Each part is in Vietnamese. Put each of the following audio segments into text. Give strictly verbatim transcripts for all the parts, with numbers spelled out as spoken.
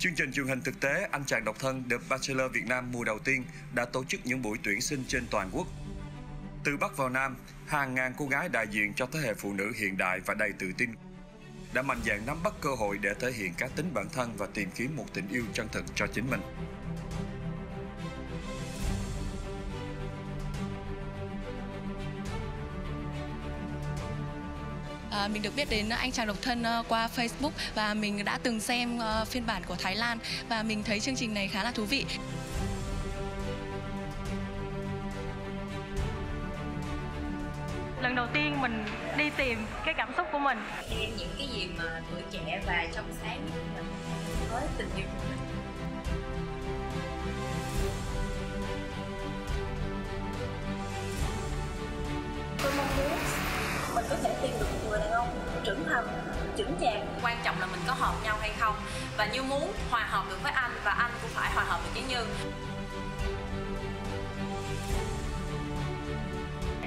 Chương trình truyền hình thực tế Anh chàng độc thân The Bachelor Vietnam mùa đầu tiên đã tổ chức những buổi tuyển sinh trên toàn quốc. Từ Bắc vào Nam, hàng ngàn cô gái đại diện cho thế hệ phụ nữ hiện đại và đầy tự tin đã mạnh dạn nắm bắt cơ hội để thể hiện cá tính bản thân và tìm kiếm một tình yêu chân thực cho chính mình. À, mình được biết đến Anh chàng độc thân qua Facebook và mình đã từng xem phiên bản của Thái Lan và mình thấy chương trình này khá là thú vị. Lần đầu tiên mình đi tìm cái cảm xúc của mình, tìm những cái gì mà tuổi trẻ và trong sáng nhất của mình với tình yêu của mình. Tôi mong muốn mình có thể tìm được một người đàn ông trưởng thành, trưởng chàng. Quan trọng là mình có hợp nhau hay không, và Như muốn hòa hợp được với anh và anh cũng phải hòa hợp được với Như.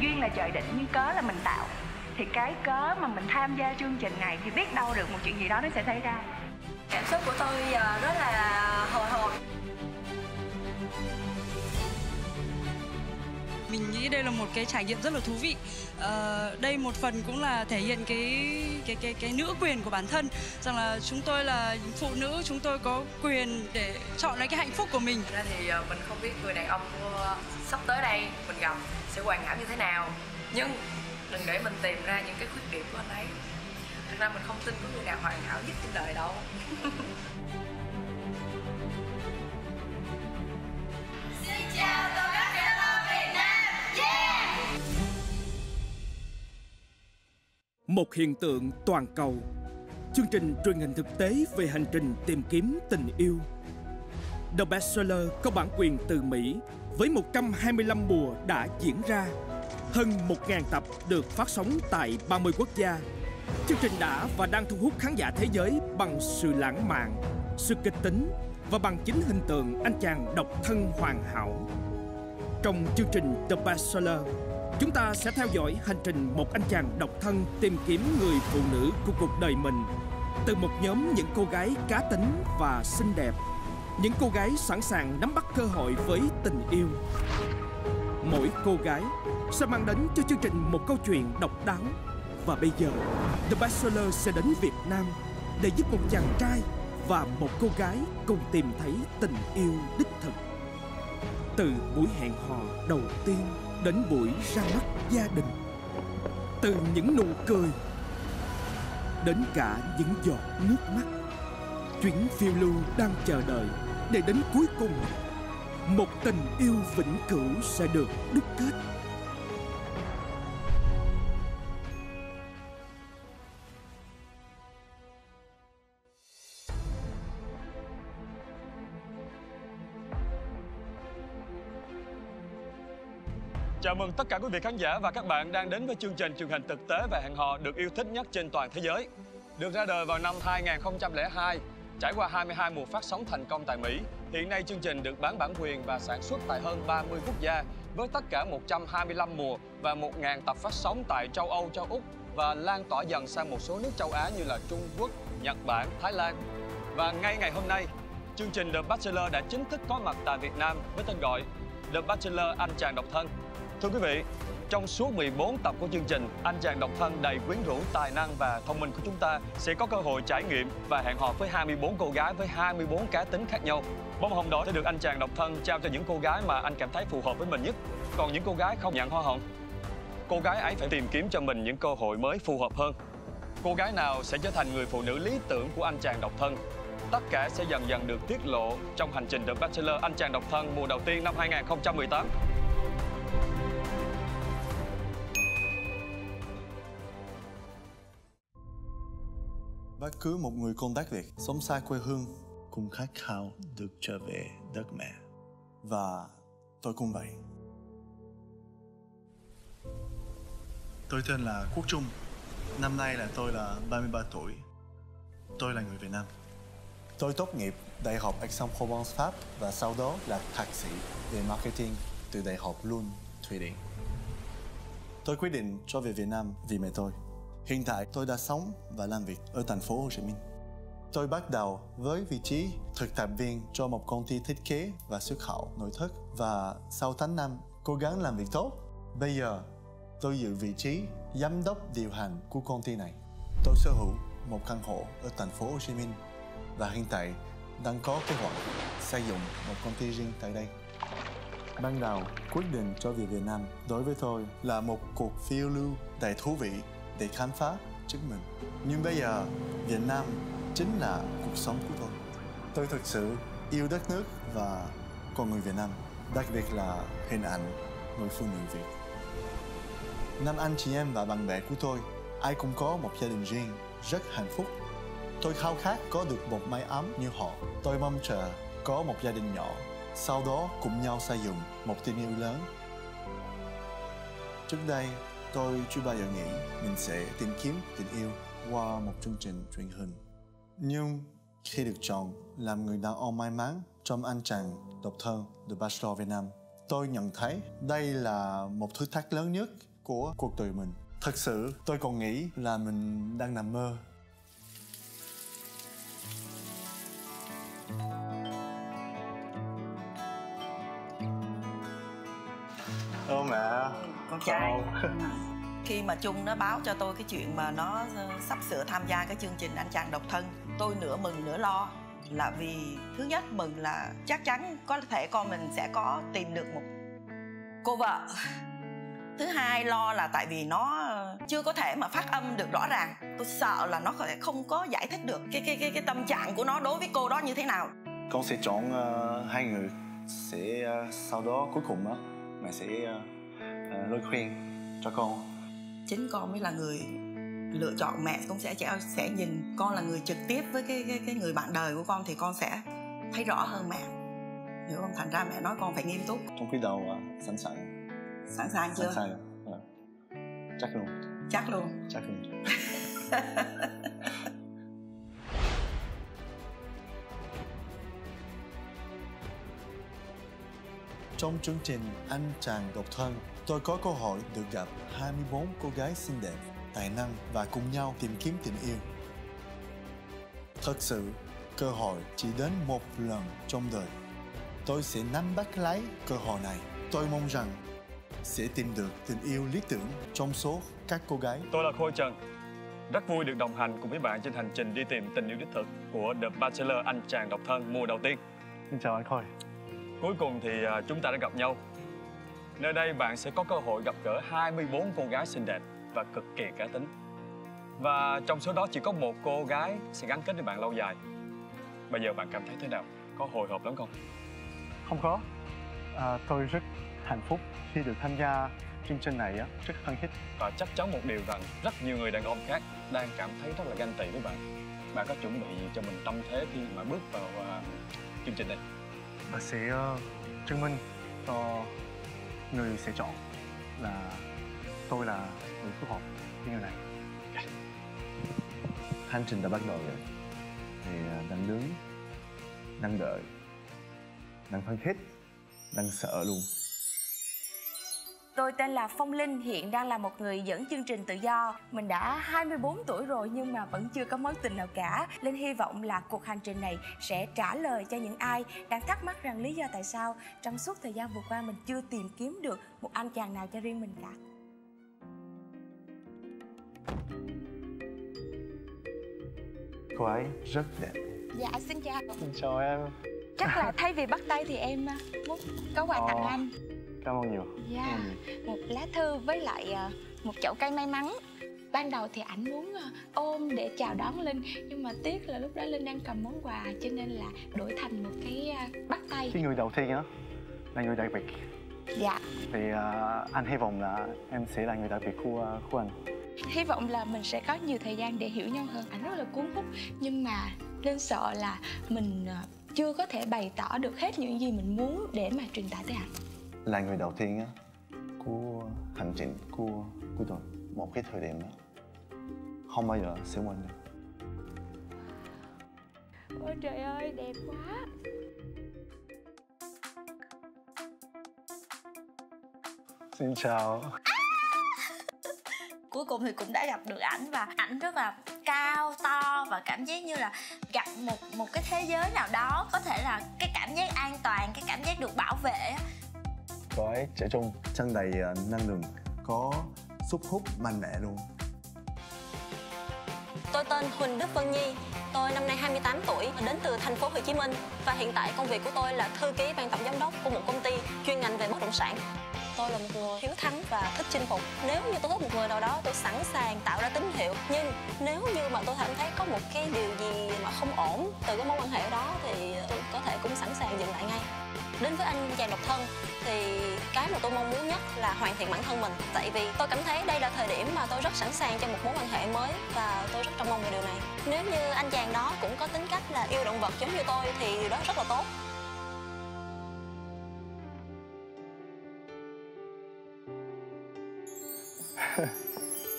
Duyên là trời định, nhưng cớ là mình tạo. Thì cái cớ mà mình tham gia chương trình này thì biết đâu được một chuyện gì đó nó sẽ xảy ra. Cảm xúc của tôi rất là hồi hộp. Mình nghĩ đây là một cái trải nghiệm rất là thú vị. À, đây một phần cũng là thể hiện cái cái cái cái nữ quyền của bản thân, rằng là chúng tôi là phụ nữ, chúng tôi có quyền để chọn lấy cái hạnh phúc của mình. Ra thì mình không biết người đàn ông sắp tới đây mình gặp sẽ hoàn hảo như thế nào, nhưng đừng để mình tìm ra những cái khuyết điểm của anh ấy. Thật ra mình không tin có người nào hoàn hảo nhất trên đời đâu. Xin chào The Bachelor Vietnam. Yeah! Một hiện tượng toàn cầu, chương trình truyền hình thực tế về hành trình tìm kiếm tình yêu. The Bachelor có bản quyền từ Mỹ với một trăm hai mươi lăm mùa đã diễn ra, hơn một nghìn tập được phát sóng tại ba mươi quốc gia. Chương trình đã và đang thu hút khán giả thế giới bằng sự lãng mạn, sự kịch tính và bằng chính hình tượng anh chàng độc thân hoàn hảo. Trong chương trình The Bachelor, chúng ta sẽ theo dõi hành trình một anh chàng độc thân tìm kiếm người phụ nữ của cuộc đời mình, từ một nhóm những cô gái cá tính và xinh đẹp, những cô gái sẵn sàng nắm bắt cơ hội với tình yêu. Mỗi cô gái sẽ mang đến cho chương trình một câu chuyện độc đáo. Và bây giờ, The Bachelor sẽ đến Việt Nam để giúp một chàng trai và một cô gái cùng tìm thấy tình yêu đích thực. Từ buổi hẹn hò đầu tiên đến buổi ra mắt gia đình, từ những nụ cười đến cả những giọt nước mắt, chuyến phiêu lưu đang chờ đợi để đến cuối cùng một tình yêu vĩnh cửu sẽ được đúc kết. Chào mừng tất cả quý vị khán giả và các bạn đang đến với chương trình truyền hình thực tế về hẹn hò được yêu thích nhất trên toàn thế giới. Được ra đời vào năm hai nghìn không trăm lẻ hai, trải qua hai mươi hai mùa phát sóng thành công tại Mỹ, hiện nay chương trình được bán bản quyền và sản xuất tại hơn ba mươi quốc gia với tất cả một trăm hai mươi lăm mùa và một nghìn tập phát sóng tại châu Âu, châu Úc và lan tỏa dần sang một số nước châu Á như là Trung Quốc, Nhật Bản, Thái Lan. Và ngay ngày hôm nay, chương trình The Bachelor đã chính thức có mặt tại Việt Nam với tên gọi The Bachelor Anh chàng độc thân. Thưa quý vị, trong suốt mười bốn tập của chương trình, anh chàng độc thân đầy quyến rũ, tài năng và thông minh của chúng ta sẽ có cơ hội trải nghiệm và hẹn hò với hai mươi bốn cô gái với hai mươi bốn cá tính khác nhau. Bông hồng đỏ sẽ được anh chàng độc thân trao cho những cô gái mà anh cảm thấy phù hợp với mình nhất. Còn những cô gái không nhận hoa hồng, cô gái ấy phải tìm kiếm cho mình những cơ hội mới phù hợp hơn. Cô gái nào sẽ trở thành người phụ nữ lý tưởng của anh chàng độc thân? Tất cả sẽ dần dần được tiết lộ trong hành trình The Bachelor Anh chàng độc thân mùa đầu tiên năm hai nghìn không trăm mười tám. Bất cứ một người con đất Việt sống xa quê hương cũng khát khao được trở về đất mẹ. Và tôi cũng vậy. Tôi tên là Quốc Trung. Năm nay là tôi là ba mươi ba tuổi. Tôi là người Việt Nam. Tôi tốt nghiệp Đại học Aix-en-Provence Pháp và sau đó là thạc sĩ về marketing từ Đại học Loan, Thụy Điển. Tôi quyết định trở về Việt Nam vì mẹ tôi. Hiện tại tôi đã sống và làm việc ở thành phố Hồ Chí Minh. Tôi bắt đầu với vị trí thực tập viên cho một công ty thiết kế và xuất khẩu nội thất, và sau tám năm cố gắng làm việc tốt, bây giờ tôi giữ vị trí giám đốc điều hành của công ty này. Tôi sở hữu một căn hộ ở thành phố Hồ Chí Minh và hiện tại đang có kế hoạch xây dựng một công ty riêng tại đây. Ban đầu, quyết định trở về Việt Nam đối với tôi là một cuộc phiêu lưu đầy thú vị để khám phá chính mình. Nhưng bây giờ, Việt Nam chính là cuộc sống của tôi. Tôi thực sự yêu đất nước và con người Việt Nam, đặc biệt là hình ảnh người phụ nữ Việt. Năm anh chị em và bạn bè của tôi, ai cũng có một gia đình riêng, rất hạnh phúc. Tôi khao khát có được một mái ấm như họ. Tôi mong chờ có một gia đình nhỏ, sau đó cùng nhau xây dựng một tình yêu lớn. Trước đây, tôi chưa bao giờ nghĩ mình sẽ tìm kiếm tình yêu qua một chương trình truyền hình. Nhưng khi được chọn làm người đàn ông may mắn trong anh chàng độc thân The Bachelor Vietnam, tôi nhận thấy đây là một thử thách lớn nhất của cuộc đời mình. Thật sự, tôi còn nghĩ là mình đang nằm mơ. Ô mẹ, con trai. Khi mà Trung nó báo cho tôi cái chuyện mà nó sắp sửa tham gia cái chương trình anh chàng độc thân, tôi nửa mừng nửa lo. Là vì thứ nhất, mừng là chắc chắn có thể con mình sẽ có tìm được một cô vợ. Thứ hai, lo là tại vì nó chưa có thể mà phát âm được rõ ràng. Tôi sợ là nó sẽ không có giải thích được cái cái cái, cái tâm trạng của nó đối với cô đó như thế nào. Con sẽ chọn uh, hai người, sẽ uh, sau đó cuối cùng đó mẹ sẽ uh, lời khuyên cho con. Chính con mới là người lựa chọn, mẹ cũng sẽ sẽ nhìn con là người trực tiếp với cái cái, cái người bạn đời của con thì con sẽ thấy rõ hơn mẹ. Hiểu không? Thành ra mẹ nói con phải nghiêm túc. Trong cái đầu uh, sẵn sàng. Sẵn sàng chưa? Sẵn sàng rồi. Chắc luôn. Chắc luôn. Chắc luôn. Trong chương trình Anh chàng độc thân, tôi có cơ hội được gặp hai mươi bốn cô gái xinh đẹp, tài năng và cùng nhau tìm kiếm tình yêu. Thật sự, cơ hội chỉ đến một lần trong đời. Tôi sẽ nắm bắt lấy cơ hội này. Tôi mong rằng sẽ tìm được tình yêu lý tưởng trong số các cô gái. Tôi là Khôi Trần, rất vui được đồng hành cùng với bạn trên hành trình đi tìm tình yêu đích thực của The Bachelor Anh chàng độc thân mùa đầu tiên. Xin chào anh Khôi. Cuối cùng thì chúng ta đã gặp nhau. Nơi đây bạn sẽ có cơ hội gặp gỡ hai mươi bốn cô gái xinh đẹp và cực kỳ cá tính. Và trong số đó chỉ có một cô gái sẽ gắn kết với bạn lâu dài. Bây giờ bạn cảm thấy thế nào? Có hồi hộp lắm không? Không có. À, tôi rất hạnh phúc khi được tham gia chương trình này, rất hân hít. Và chắc chắn một điều rằng rất nhiều người đàn ông khác đang cảm thấy rất là ganh tị với bạn. Bạn có chuẩn bị gì cho mình tâm thế khi mà bước vào uh, chương trình này? Bạn sẽ uh, chứng minh cho người sẽ chọn là tôi là người phù hợp với người này. Hành trình đã bắt đầu rồi. Thì uh, đang đứng, đang đợi, đang hân hít, đang sợ luôn. Tôi tên là Phong Linh, hiện đang là một người dẫn chương trình tự do. Mình đã hai mươi bốn tuổi rồi nhưng mà vẫn chưa có mối tình nào cả. Linh hy vọng là cuộc hành trình này sẽ trả lời cho những ai đang thắc mắc rằng lý do tại sao trong suốt thời gian vừa qua mình chưa tìm kiếm được một anh chàng nào cho riêng mình cả. Cô ấy rất đẹp. Dạ, xin chào. Xin chào em. Chắc là thay vì bắt tay thì em muốn có quà tặng anh. Cảm ơn nhiều. Dạ, yeah, ừ. Một lá thư với lại một chậu cây may mắn. Ban đầu thì ảnh muốn ôm để chào đón Linh, nhưng mà tiếc là lúc đó Linh đang cầm món quà, cho nên là đổi thành một cái bắt tay. Cái người đầu tiên đó là người đặc biệt. Dạ. Thì uh, anh hy vọng là em sẽ là người đặc biệt của, của anh. Hy vọng là mình sẽ có nhiều thời gian để hiểu nhau hơn. Ảnh rất là cuốn hút, nhưng mà Linh sợ là mình chưa có thể bày tỏ được hết những gì mình muốn để mà truyền tải tới ảnh. Là người đầu tiên á, của hành trình của của tôi, một cái thời điểm đó không bao giờ sẽ quên được. Ôi trời ơi, đẹp quá. Xin chào. À! Cuối cùng thì cũng đã gặp được ảnh và ảnh rất là cao to và cảm giác như là gặp một một cái thế giới nào đó, có thể là cái cảm giác an toàn, cái cảm giác được bảo vệ. Cô ấy trẻ trung, chân đầy năng lượng, có sức hút mạnh mẽ luôn. Tôi tên Huỳnh Đức Vân Nhi, tôi năm nay hai mươi tám tuổi, đến từ thành phố Hồ Chí Minh và hiện tại công việc của tôi là thư ký ban tổng giám đốc của một công ty chuyên ngành về bất động sản. Tôi là một người hiếu thắng và thích chinh phục. Nếu như tôi thích một người nào đó, tôi sẵn sàng tạo ra tín hiệu. Nhưng nếu như mà tôi cảm thấy có một cái điều gì mà không ổn từ cái mối quan hệ đó thì tôi có thể cũng sẵn sàng dừng lại ngay. Đến với anh chàng độc thân thì cái mà tôi mong muốn nhất là hoàn thiện bản thân mình. Tại vì tôi cảm thấy đây là thời điểm mà tôi rất sẵn sàng cho một mối quan hệ mới và tôi rất trông mong về điều này. Nếu như anh chàng đó cũng có tính cách là yêu động vật giống như tôi thì điều đó rất là tốt.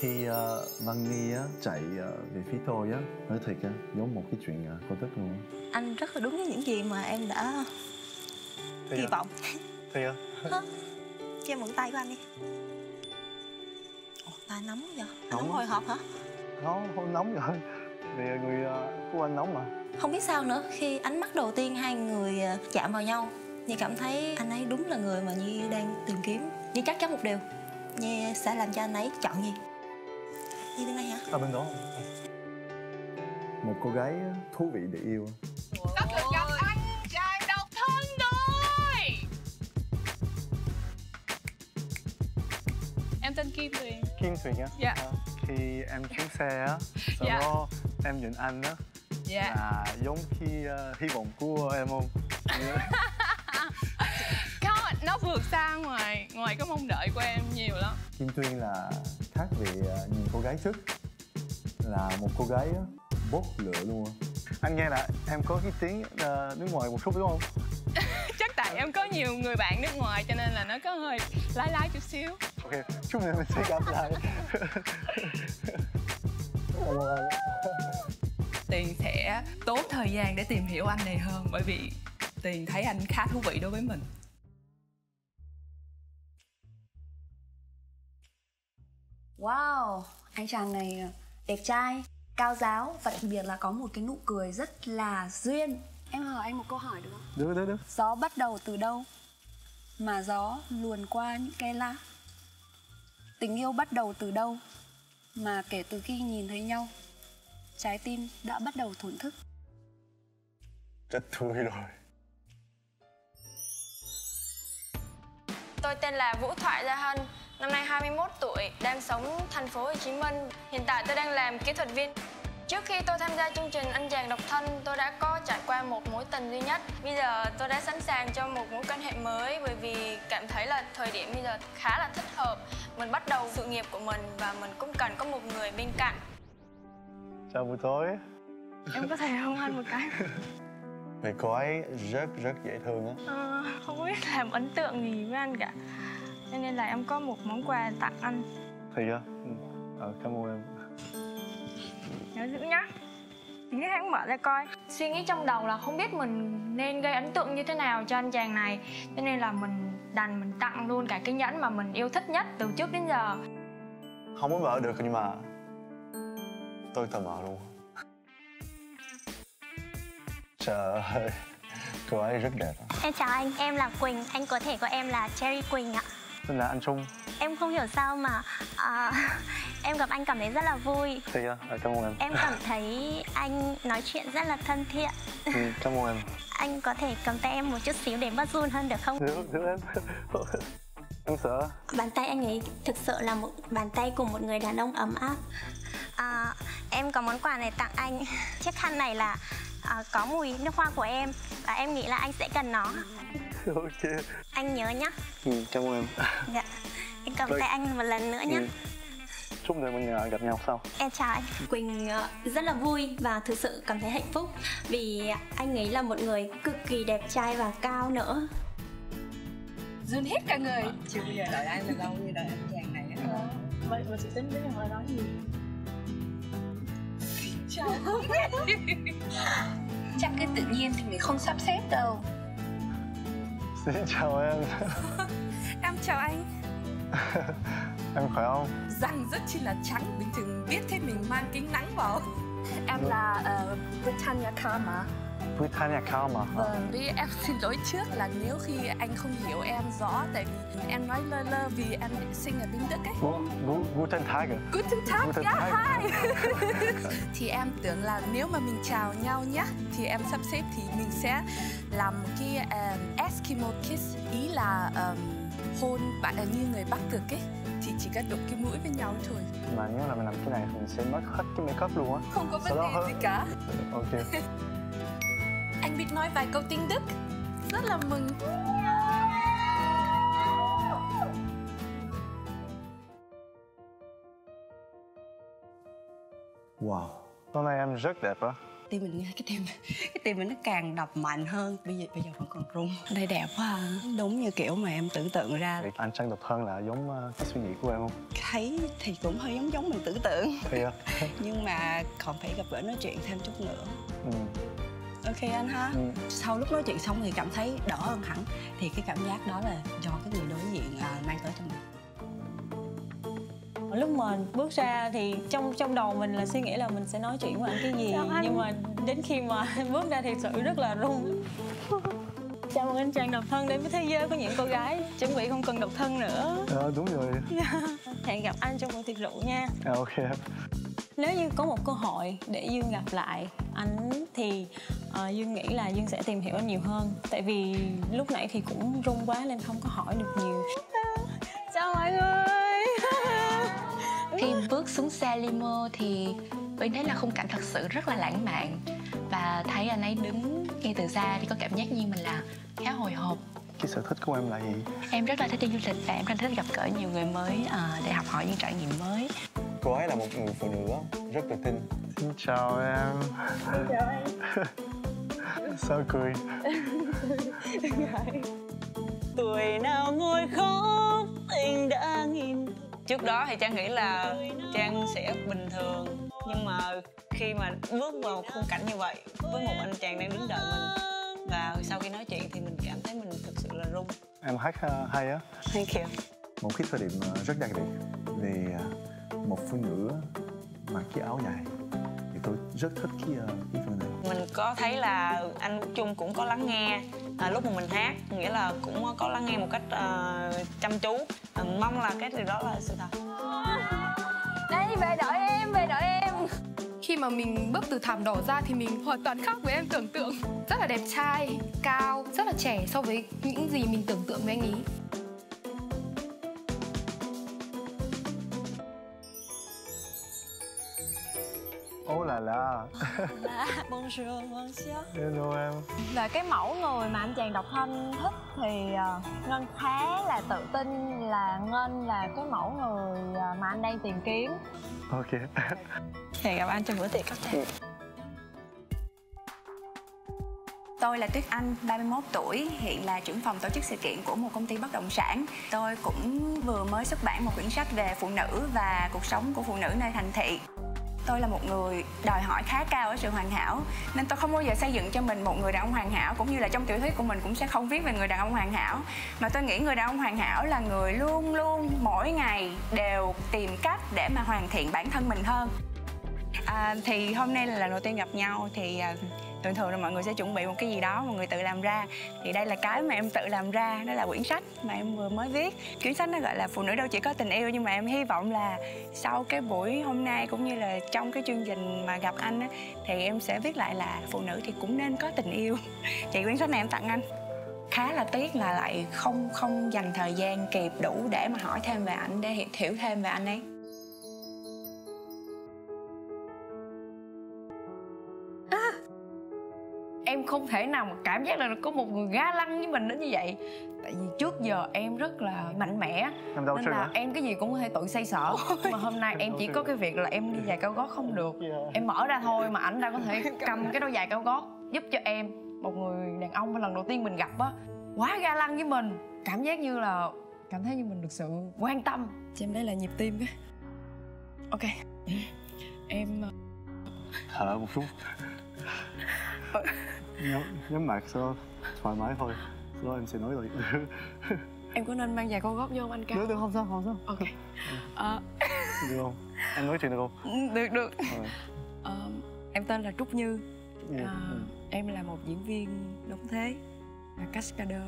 Khi uh, Văn Nhi á, chạy uh, về phía tôi á, nói thiệt á, giống một cái chuyện uh, cô thích luôn. Anh rất là đúng với những gì mà em đã thì kỳ à? vọng. Thì à? Cho em mượn tay của anh đi. Ồ, tay nóng vậy? Nóng hồi hộp hả? Không, không nóng vậy. Vì người uh, của anh nóng mà. Không biết sao nữa, khi ánh mắt đầu tiên hai người uh, chạm vào nhau, Nhi cảm thấy anh ấy đúng là người mà Nhi đang tìm kiếm. Nhi chắc chắn một điều, Nhi sẽ làm cho anh ấy chọn Nhi. Nhi bên này hả? À, bên đó. Một cô gái thú vị để yêu. Có được gặp anh trai độc thân rồi. Em tên Kim Thuyền. Kim Thuyền á? Dạ. Khi em chuyến xe á, sau dạ. đó em nhìn anh á, dạ. là giống khi uh, hy vọng của em không? Nó vượt xa ngoài ngoài cái mong đợi của em nhiều lắm. Kim Thuyền là khác về nhìn cô gái trước, là một cô gái bốc lửa luôn. Anh nghe là em có cái tiếng nước ngoài một chút đúng không? Chắc tại em có nhiều người bạn nước ngoài cho nên là nó có hơi lái lái chút xíu. Ok, chúng mình sẽ gặp lại. Tiền sẽ tốn thời gian để tìm hiểu anh này hơn, bởi vì Tiền thấy anh khá thú vị đối với mình. Wow, anh chàng này đẹp trai, cao giáo và đặc biệt là có một cái nụ cười rất là duyên. Em hỏi anh một câu hỏi được không? Được, được, được. Gió bắt đầu từ đâu mà gió luồn qua những cái lá? Tình yêu bắt đầu từ đâu mà kể từ khi nhìn thấy nhau, trái tim đã bắt đầu thổn thức? Chắc thôi rồi. Tôi tên là Vũ Thoại Gia Hân. Năm nay hai mươi mốt tuổi, đang sống thành phố Hồ Chí Minh. Hiện tại tôi đang làm kỹ thuật viên. Trước khi tôi tham gia chương trình Anh chàng độc thân, tôi đã có trải qua một mối tình duy nhất. Bây giờ tôi đã sẵn sàng cho một mối quan hệ mới, bởi vì cảm thấy là thời điểm bây giờ khá là thích hợp. Mình bắt đầu sự nghiệp của mình và mình cũng cần có một người bên cạnh. Chào buổi tối. Em có thể hôn anh một cái? Vì cô ấy rất rất dễ thương á. Ờ, không biết làm ấn tượng gì với anh cả. Cho nên là em có một món quà tặng anh. Thì á? Ờ, cảm ơn em. Nhớ giữ nhá. Tí nữa hắn mở ra coi. Suy nghĩ trong đầu là không biết mình nên gây ấn tượng như thế nào cho anh chàng này. Cho nên là mình đành mình tặng luôn cả cái nhẫn mà mình yêu thích nhất từ trước đến giờ. Không muốn mở được nhưng mà tôi thầm mở luôn. Trời ơi, cô ấy rất đẹp. Em chào anh, em là Quỳnh. Anh có thể gọi em là Cherry Quỳnh ạ. Tên là anh Trung. Em không hiểu sao mà uh, em gặp anh cảm thấy rất là vui. Thì à, cảm ơn em. Em cảm thấy anh nói chuyện rất là thân thiện. Ừ, cảm ơn em. Anh có thể cầm tay em một chút xíu để bớt run hơn được không? Được, được em. Em sợ. Bàn tay anh ấy thực sự là một bàn tay của một người đàn ông ấm áp. Uh, em có món quà này tặng anh. Chiếc khăn này là uh, có mùi nước hoa của em và em nghĩ là anh sẽ cần nó. Okay. Anh nhớ nhá. Ừ, cảm ơn em. Dạ. Em cầm tay anh một lần nữa nhé. Ừ. Chúc rồi mình gặp nhau sau. Em chào anh. Quỳnh rất là vui và thực sự cảm thấy hạnh phúc vì anh ấy là một người cực kỳ đẹp trai và cao nữa. Run hết cả người. Chưa bao giờ đợi anh được đâu, như đợi anh chàng này á. Vậy mà chị tính với em hỏi nói gì? Chào. Chắc cái tự nhiên thì mình không sắp xếp đâu. Xin chào em. Em chào anh. Em khỏe không? Răng rất chi là trắng, bình thường biết thế mình mang kính nắng vào. Em là uh, Brittanya Karma. Brittanya Karma. Vâng, vì em xin lỗi trước là nếu khi anh không hiểu em rõ, tại vì em nói lơ lơ vì em sinh ở bên Đức ấy. Guten Tag. Guten Tag, guten Tag. Yeah, hi. Thì em tưởng là nếu mà mình chào nhau nhá, thì em sắp xếp thì mình sẽ làm một cái um, Eskimo kiss, ý là um, hôn bạn là như người Bắc Cực ấy. Thì chỉ cần đụng cái mũi với nhau thôi. Mà nếu là mình làm cái này mình sẽ mất hết cái make-up luôn á. Không có vấn đề gì cả. Ok. Anh biết nói vài câu tiếng Đức. Rất là mừng. Wow, hôm nay em rất đẹp á. Tim mình nghe cái tim cái tim mình nó càng đập mạnh hơn. Bây giờ bây giờ vẫn còn rung. Đây đẹp quá à. Đúng như kiểu mà em tưởng tượng ra. Thì anh Trang đập hơn là giống uh, cái suy nghĩ của em không? Thấy thì cũng hơi giống giống mình tưởng tượng. Nhưng mà còn phải gặp gỡ nói chuyện thêm chút nữa. Ừ. Ok anh ha. Ừ. Sau lúc nói chuyện xong thì cảm thấy đỡ hơn hẳn. Thì cái cảm giác đó là do cái người đối diện uh, mang tới cho mình. Lúc mình bước ra thì trong trong đầu mình là suy nghĩ là mình sẽ nói chuyện với anh cái gì. Chào anh. Nhưng mà đến khi mà bước ra thì sự rất là run. Chào mừng anh chàng độc thân đến với thế giới của những cô gái chuẩn bị không cần độc thân nữa. Ờ à, đúng rồi. Hẹn gặp anh trong một tiệc rượu nha. À, ok. Nếu như có một cơ hội để Dương gặp lại anh thì uh, Dương nghĩ là Dương sẽ tìm hiểu anh nhiều hơn. Tại vì lúc nãy thì cũng run quá nên không có hỏi được nhiều. Chào mọi người. Khi bước xuống xe limo thì mình thấy là khung cảnh thật sự rất là lãng mạn. Và thấy anh ấy đứng ngay từ xa thì có cảm giác như mình là khá hồi hộp. Cái sở thích của em là gì? Em rất là thích đi du lịch và em rất thích gặp gỡ nhiều người mới để học hỏi những trải nghiệm mới. Cô ấy là một người phụ nữ rất tự tin. Xin chào em. Xin chào anh. Sao cười? Tuổi nào ngồi khóc tình đã nghìn. Trước đó thì Trang nghĩ là Trang sẽ bình thường. Nhưng mà khi mà bước vào khung cảnh như vậy, với một anh chàng đang đứng đợi mình, và sau khi nói chuyện thì mình cảm thấy mình thực sự là rung. Em hát hay á. Thank you. Một cái thời điểm rất đặc biệt vì một phụ nữ mặc cái áo dài. Thì tôi rất thích cái, cái phần này. Mình có thấy là anh Quốc Trung cũng có lắng nghe à, lúc mà mình hát. Nghĩa là cũng có lắng nghe một cách uh, chăm chú. Mong là cái điều đó là sự thật. Đây, về đợi em, về đợi em. Khi mà mình bước từ thảm đỏ ra thì mình hoàn toàn khác với em tưởng tượng. Rất là đẹp trai, cao, rất là trẻ so với những gì mình tưởng tượng với anh ấy. Oh là là. Bonjour, monsieur. Hello em. Là cái mẫu người mà anh chàng độc thân thích thì Ngân khá là tự tin là Ngân là cái mẫu người mà anh đang tìm kiếm. Ok. Hẹn gặp anh trong bữa tiệc cocktail. Tôi là Tuyết Anh, ba mươi mốt tuổi, hiện là trưởng phòng tổ chức sự kiện của một công ty bất động sản. Tôi cũng vừa mới xuất bản một quyển sách về phụ nữ và cuộc sống của phụ nữ nơi thành thị. Tôi là một người đòi hỏi khá cao ở sự hoàn hảo. Nên tôi không bao giờ xây dựng cho mình một người đàn ông hoàn hảo. Cũng như là trong tiểu thuyết của mình cũng sẽ không viết về người đàn ông hoàn hảo. Mà tôi nghĩ người đàn ông hoàn hảo là người luôn luôn mỗi ngày đều tìm cách để mà hoàn thiện bản thân mình hơn. à, Thì hôm nay là lần đầu tiên gặp nhau. Thì à, thường thường là mọi người sẽ chuẩn bị một cái gì đó mọi người tự làm ra. Thì đây là cái mà em tự làm ra. Đó là quyển sách mà em vừa mới viết. Quyển sách nó gọi là Phụ nữ đâu chỉ có tình yêu. Nhưng mà em hy vọng là sau cái buổi hôm nay cũng như là trong cái chương trình mà gặp anh á, thì em sẽ viết lại là phụ nữ thì cũng nên có tình yêu. Chị quyển sách này em tặng anh. Khá là tiếc là lại không không dành thời gian kịp đủ để mà hỏi thêm về anh, để hiểu thêm về anh ấy. Em không thể nào mà cảm giác là có một người ga lăng với mình đến như vậy. Tại vì trước giờ em rất là mạnh mẽ. Nên là hả? Em cái gì cũng có thể tự xoay sở. Mà hôm nay em chỉ có cái việc là em đi giày cao gót không được. Em mở ra thôi mà ảnh đã có thể cầm cái đôi giày cao gót giúp cho em. Một người đàn ông lần đầu tiên mình gặp á, quá ga lăng với mình. Cảm giác như là cảm thấy như mình được sự quan tâm. Chị em đấy là nhịp tim cái. Ok. Em thở một chút. Nhắm, nhắm mặt sao thoải mái thôi, sau đó em sẽ nói rồi. Em có nên mang giày cao gót vô không anh Cao? Được, được, không sao, không sao. Ok. Ờ à... Được không? Em nói chuyện được không? Được, được à. À, em tên là Trúc Như à, ừ. Em là một diễn viên đóng thế, là cascader.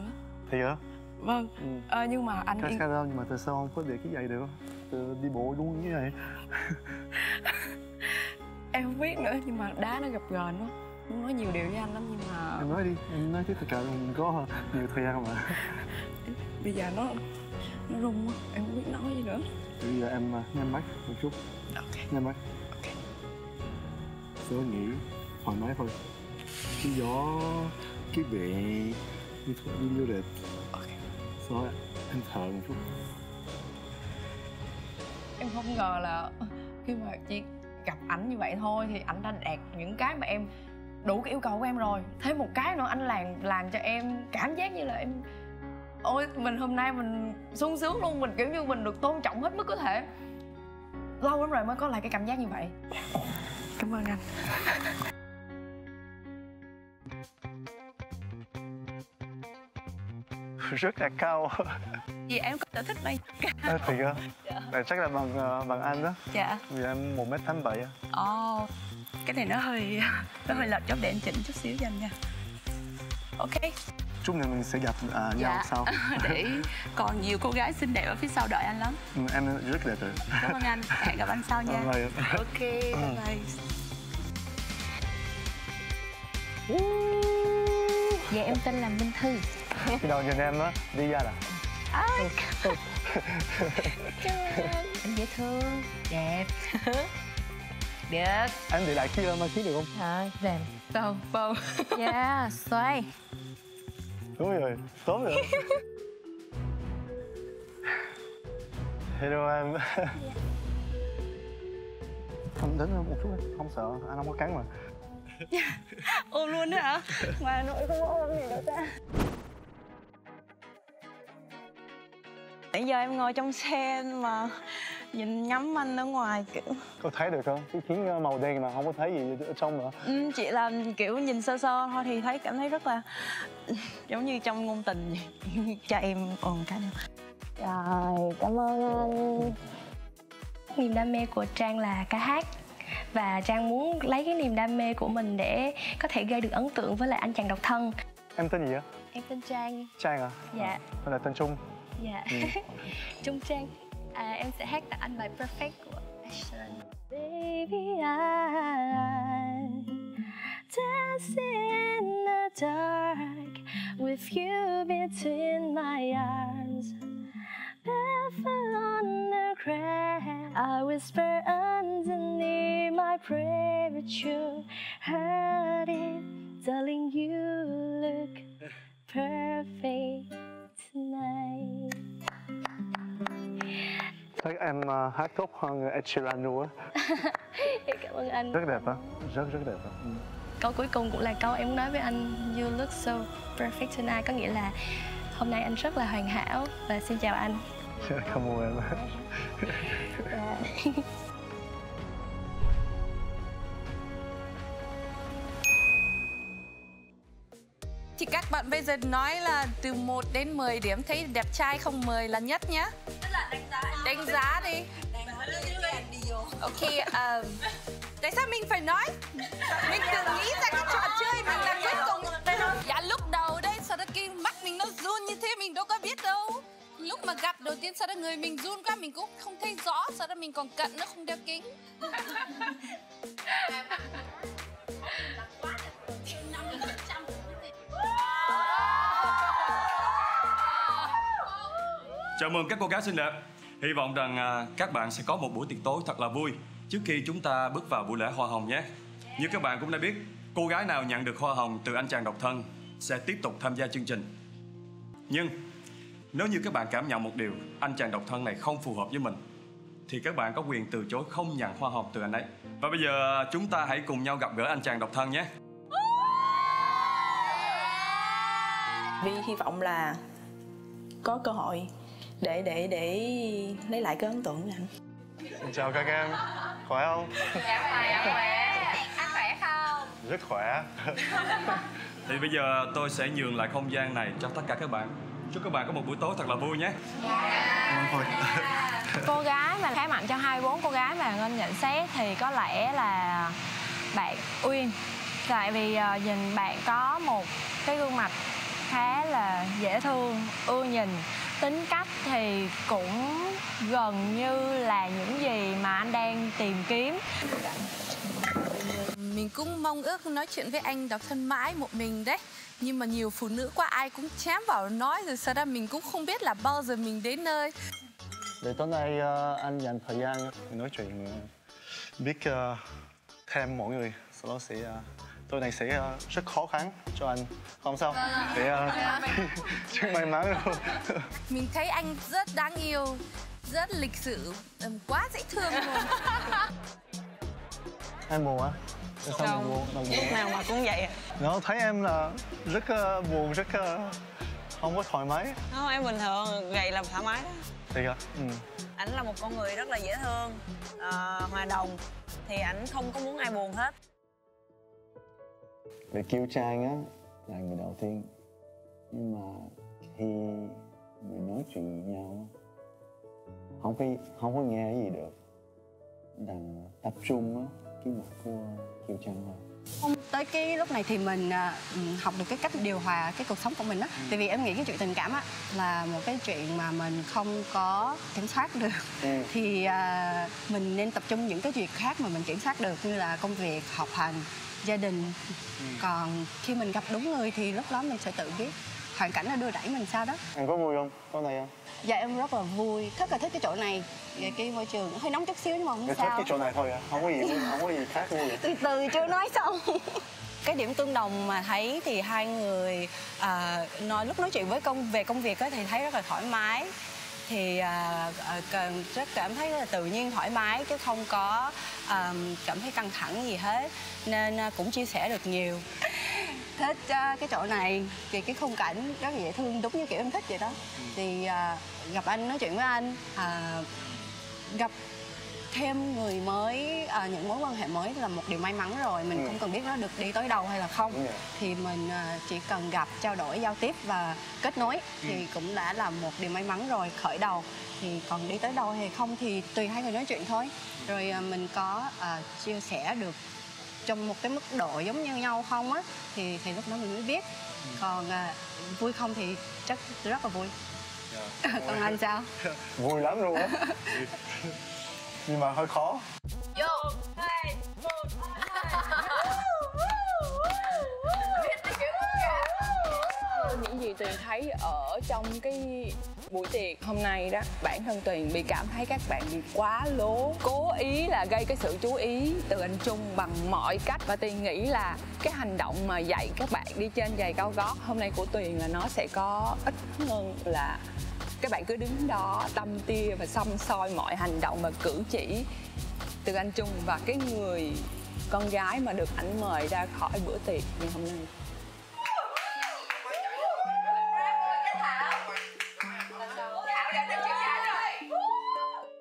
Thì hả? Vâng, ừ. À, nhưng mà anh... Cascader, nhưng mà tại sao không có để cái giày được không? Từ đi bộ đúng như vậy. Em không biết nữa, nhưng mà đá nó gặp gờn quá. Muốn nói nhiều điều với anh lắm nhưng mà... Em nói đi, em nói chứ thực ra mình có nhiều thời gian mà. Bây giờ nó... nó rung quá, em không biết nói gì nữa. Bây giờ em nhắm mắt một chút. Ok. Nhắm mắt. Ok. Số nghĩ thoải mái thôi. Cái gió... cái vị... đi thuốc đi du lịch. Ok. Số em thở một chút. Em không ngờ là khi mà chị gặp ảnh như vậy thôi thì ảnh đã đạt những cái mà em đủ cái yêu cầu của em rồi. Thêm một cái nữa, anh làm làm cho em cảm giác như là em ôi mình hôm nay mình sung sướng luôn, mình kiểu như mình được tôn trọng hết mức có thể. Lâu lắm rồi mới có lại cái cảm giác như vậy. Cảm ơn anh. Rất là cao. Vì em có sở thích bay cao. Thiệt á? Dạ. Chắc là bằng bằng anh đó. Dạ. Vì em một mét tám mươi bảy á. Ồ, cái này nó hơi nó hơi lệch chút, để anh chỉnh chút xíu cho anh nha. Ok. Chút nữa mình sẽ gặp à, dạ. nhau sau. Để còn nhiều cô gái xinh đẹp ở phía sau đợi anh lắm. Ừ, em rất đẹp rồi. Cảm ơn anh. Hẹn gặp anh sau nha. Bye. Ok. Bye. Bye. Dạ em tên là Minh Thư. Cái đầu nhìn em á, đi ra là anh. Anh dễ thương, đẹp. Được. Anh để lại kia mà ký được không? Thôi, làm. Tông, bông. Yeah, xoay. Đúng rồi, tốt rồi. Hello em. Anh đến một chút, không sợ, anh không có cắn mà. Ôm luôn đó hả? Mà nội không có ôm gì đâu ta. Nãy giờ em ngồi trong xe mà nhìn ngắm anh ở ngoài kiểu... Có thấy được không? Cái kiến màu đen mà không có thấy gì ở trong nữa. Ừ, chị là kiểu nhìn sơ sơ thôi thì thấy cảm thấy rất là... giống như trong ngôn tình vậy. Cho em ồn cái nào. Trời, cảm ơn anh. Niềm đam mê của Trang là ca hát. Và Trang muốn lấy cái niềm đam mê của mình để có thể gây được ấn tượng với lại anh chàng độc thân. Em tên gì á? Em tên Trang. Trang à? Dạ. Hay là tên Trung? Dạ. Ừ. Trung Trang. À, em sẽ hát tặng anh bài Perfect của Aix-en. Baby, I dance in the dark with you between my arms. Barefoot on the ground, I whisper underneath my prayer, but you heard it, darling. You look perfect tonight. Thấy em uh, hát tốt hơn Ed Sheeran luôn á. Cảm ơn anh. Rất đẹp á, rất rất đẹp á. Ừ. Câu cuối cùng cũng là câu em muốn nói với anh. You look so perfect tonight, có nghĩa là hôm nay anh rất là hoàn hảo và xin chào anh. Cảm ơn em. Thì các bạn bây giờ nói là từ một đến mười điểm thấy đẹp trai không, mười là nhất nhá. Tức là đánh giá. Đánh giá đi. Ok, um, tại sao mình phải nói? Mình tự nghĩ ra cái trò chơi mình là cuối cùng. Dạ lúc đầu đấy, sau đó cái mắt mình nó run như thế mình đâu có biết đâu. Lúc mà gặp đầu tiên sau đó người mình run quá mình cũng không thấy rõ. Sau đó mình còn cận nó không đeo kính. Chào mừng các cô gái xinh đẹp. Hy vọng rằng à, các bạn sẽ có một buổi tiệc tối thật là vui trước khi chúng ta bước vào buổi lễ hoa hồng nhé. Yeah. Như các bạn cũng đã biết, cô gái nào nhận được hoa hồng từ anh chàng độc thân sẽ tiếp tục tham gia chương trình. Nhưng nếu như các bạn cảm nhận một điều anh chàng độc thân này không phù hợp với mình thì các bạn có quyền từ chối không nhận hoa hồng từ anh ấy. Và bây giờ chúng ta hãy cùng nhau gặp gỡ anh chàng độc thân nhé. Vi hy vọng là có cơ hội để để để lấy lại cái ấn tượng của anh. Chào các em, khỏe không? Dạ khỏe, khỏe. Anh khỏe không? Rất khỏe. Thì bây giờ tôi sẽ nhường lại không gian này cho tất cả các bạn. Chúc các bạn có một buổi tối thật là vui nhé. Dạ. Yeah. Cô gái mà khá mạnh trong hai mươi bốn cô gái mà Ngân nhận xét thì có lẽ là bạn Uyên. Tại vì uh, nhìn bạn có một cái gương mặt khá là dễ thương, ưa nhìn. Tính cách thì cũng gần như là những gì mà anh đang tìm kiếm. Mình cũng mong ước nói chuyện với anh độc thân mãi một mình đấy. Nhưng mà nhiều phụ nữ qua ai cũng chém vào nói rồi sau đó mình cũng không biết là bao giờ mình đến nơi. Để tối nay anh dành thời gian mình nói chuyện, biết thêm mọi người. Sau đó sẽ tối nay sẽ rất khó khăn cho anh. Không sao, để rất may mắn luôn. Mình thấy anh rất đáng yêu, rất lịch sự, quá dễ thương luôn. Em buồn hả? Sao không, buồn, buồn. Lúc nào mà cũng vậy à? Nó thấy em là rất uh, buồn, rất uh, không có thoải mái. Không, em bình thường, gầy là thoải mái đó. Thiệt hả? Ừ. Ảnh là một con người rất là dễ thương, uh, hòa đồng. Thì ảnh không có muốn ai buồn hết. Về Kiều Trang á, là người đầu tiên. Nhưng mà khi mình nói chuyện với nhau, không có, không có nghe cái gì được. Đành tập trung á, cái mặt của Kiều Trang thôi. Tới cái lúc này thì mình uh, học được cái cách điều hòa cái cuộc sống của mình đó. Ừ. Tại vì em nghĩ cái chuyện tình cảm á là một cái chuyện mà mình không có kiểm soát được. Ừ. Thì uh, mình nên tập trung những cái việc khác mà mình kiểm soát được, như là công việc, học hành, gia đình. Ừ. Còn khi mình gặp đúng người thì lúc đó mình sẽ tự biết hoàn cảnh nó đưa đẩy mình sao đó. Em có vui không? Có này không? Dạ em rất là vui, rất là thích cái chỗ này. Về cái môi trường hơi nóng chút xíu nhưng mà không sao. Thích cái chỗ này thôi à, không có gì, không có gì khác luôn. Từ từ chưa nói xong. Cái điểm tương đồng mà thấy thì hai người à, nói lúc nói chuyện với công về công việc ấy, thì thấy rất là thoải mái. Thì à, cần, rất cảm thấy rất là tự nhiên, thoải mái chứ không có à, cảm thấy căng thẳng gì hết. Nên à, cũng chia sẻ được nhiều. Thích uh, cái chỗ này vì cái khung cảnh rất là dễ thương, đúng như kiểu em thích vậy đó. Ừ. Thì uh, gặp anh, nói chuyện với anh, uh, gặp thêm người mới, uh, những mối quan hệ mới là một điều may mắn rồi. Mình ừ. không cần biết nó được đi tới đâu hay là không. Ừ. Thì mình uh, chỉ cần gặp, trao đổi, giao tiếp và kết nối. Ừ. Thì cũng đã là một điều may mắn rồi, khởi đầu. Thì còn đi tới đâu hay không thì tùy hai người nói chuyện thôi. Rồi uh, mình có uh, chia sẻ được trong một cái mức độ giống như nhau không á thì thì lúc đó mình mới biết. Ừ. Còn à, vui không thì chắc rất là vui. Yeah. Còn anh sao? Vui lắm luôn á. Nhưng mà hơi khó. Vô hai một hai. Những gì Tuyền thấy ở trong cái buổi tiệc hôm nay đó, bản thân Tuyền bị cảm thấy các bạn bị quá lố, cố ý là gây cái sự chú ý từ anh Trung bằng mọi cách. Và Tuyền nghĩ là cái hành động mà dạy các bạn đi trên giày cao gót hôm nay của Tuyền là nó sẽ có ít hơn là các bạn cứ đứng đó đăm tia và xăm soi mọi hành động và cử chỉ từ anh Trung và cái người con gái mà được ảnh mời ra khỏi bữa tiệc ngày hôm nay.